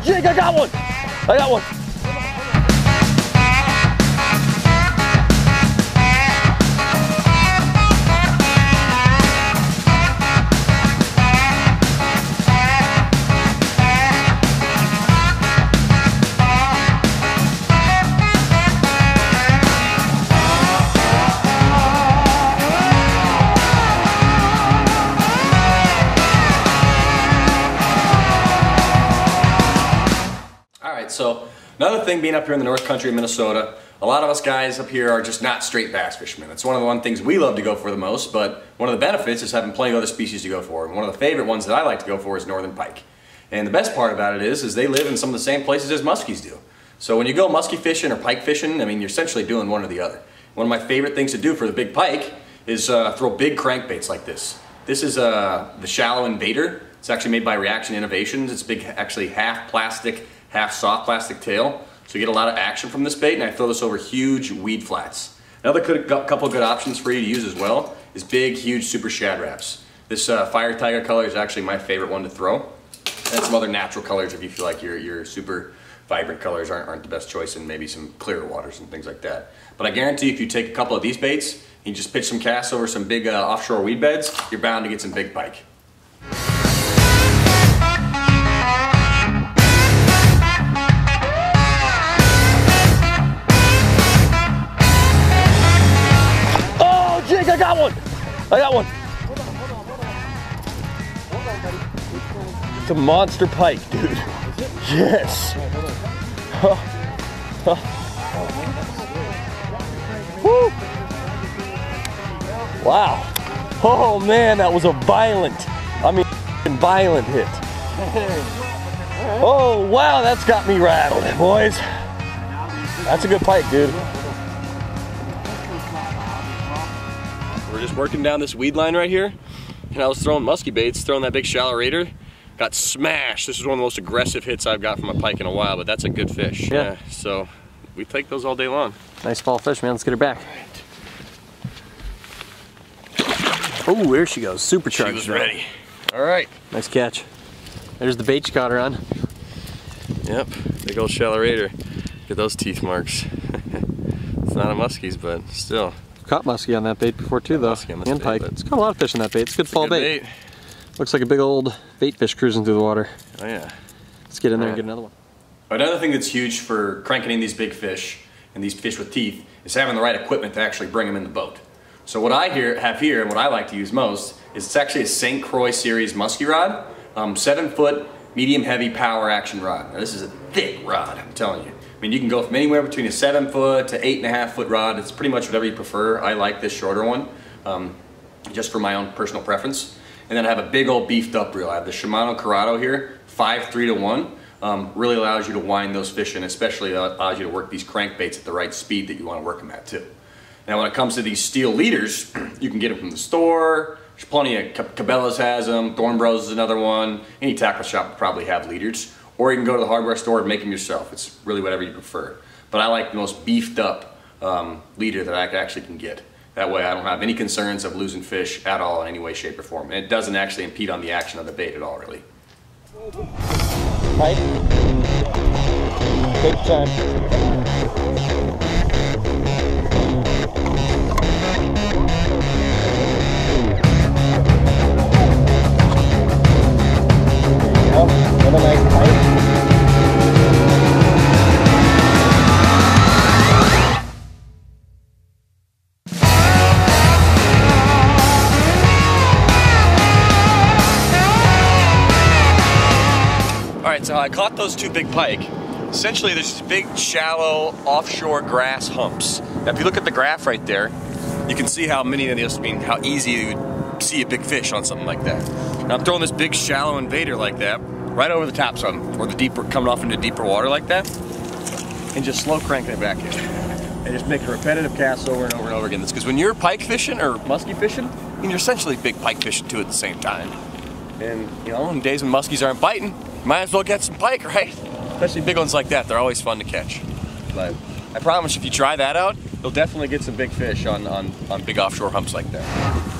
Oh, jig, I got one. I got one. So another thing, being up here in the North Country of Minnesota, a lot of us guys up here are just not straight bass fishermen. It's one of the things we love to go for the most, but one of the benefits is having plenty of other species to go for. And one of the favorite ones that I like to go for is Northern Pike. And the best part about it is they live in some of the same places as muskies do. So when you go muskie fishing or pike fishing, I mean, you're essentially doing one or the other. One of my favorite things to do for the big pike is throw big crankbaits like this. This is the Shallow Invader. It's actually made by Reaction Innovations. It's big, actually half plastic, half soft plastic tail, so you get a lot of action from this bait, and I throw this over huge weed flats. Another couple good options for you to use as well is big, huge Super Shad Wraps. This fire tiger color is actually my favorite one to throw, and some other natural colors if you feel like your super vibrant colors aren't the best choice, and maybe some clearer waters and things like that. But I guarantee if you take a couple of these baits and you just pitch some casts over some big offshore weed beds, you're bound to get some big pike. I got one! I got one! Hold on. It's a monster pike, dude. Is it? Yes! Right, Woo! Wow! Oh man, that was a violent, I mean, violent hit. Oh wow, that's got me rattled, boys. That's a good pike, dude. We're just working down this weed line right here, and I was throwing musky baits, throwing that big Shallow Raider, got smashed. This is one of the most aggressive hits I've got from a pike in a while, but that's a good fish. Yeah. So we take those all day long. Nice fall fish, man. Let's get her back. Right. Oh, there she goes. Supercharged. She was ready. All right. Nice catch. There's the bait you caught her on. Yep. Big old Shallow Raider. Look at those teeth marks. It's not a muskie's, but still. Caught muskie on that bait before too, though, and pike. It's caught a lot of fish in that bait. It's a good fall bait. Looks like a big old bait fish cruising through the water. Oh yeah. Let's get in there and get another one. Another thing that's huge for cranking in these big fish and these fish with teeth is having the right equipment to actually bring them in the boat. So what I have here and what I like to use most is it's actually a St. Croix series muskie rod, 7-foot medium heavy power action rod. Now this is a thick rod, I'm telling you. I mean, you can go from anywhere between a 7-foot to 8.5-foot rod. It's pretty much whatever you prefer. I like this shorter one, just for my own personal preference. And then I have a big old beefed up reel. I have the Shimano Corrado here, 5.3 to 1. Really allows you to wind those fish in, especially allows you to work these crankbaits at the right speed that you want to work them at too. Now when it comes to these steel leaders, you can get them from the store. There's plenty of, Cabela's has them, Thornbros is another one. Any tackle shop will probably have leaders. Or you can go to the hardware store and make them yourself. It's really whatever you prefer. But I like the most beefed up leader that I actually can get. That way I don't have any concerns of losing fish at all in any way, shape, or form. And it doesn't actually impede on the action of the bait at all, really. Right? Big time. So I caught those two big pike. Essentially, there's these big, shallow, offshore grass humps. Now, if you look at the graph right there, you can see how many of these, I mean, how easy you would see a big fish on something like that. Now, I'm throwing this big, shallow invader like that, right over the top some, or the deeper, coming off into deeper water like that, and just slow cranking it back in. And just make a repetitive cast over and over and over again. That's because when you're pike fishing or muskie fishing, I mean, you're essentially big pike fishing too at the same time. And, you know, in days when muskies aren't biting, might as well get some pike, right? Especially big ones like that. They're always fun to catch. But I promise if you try that out, you'll definitely get some big fish on big offshore humps like that.